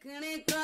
Can it go?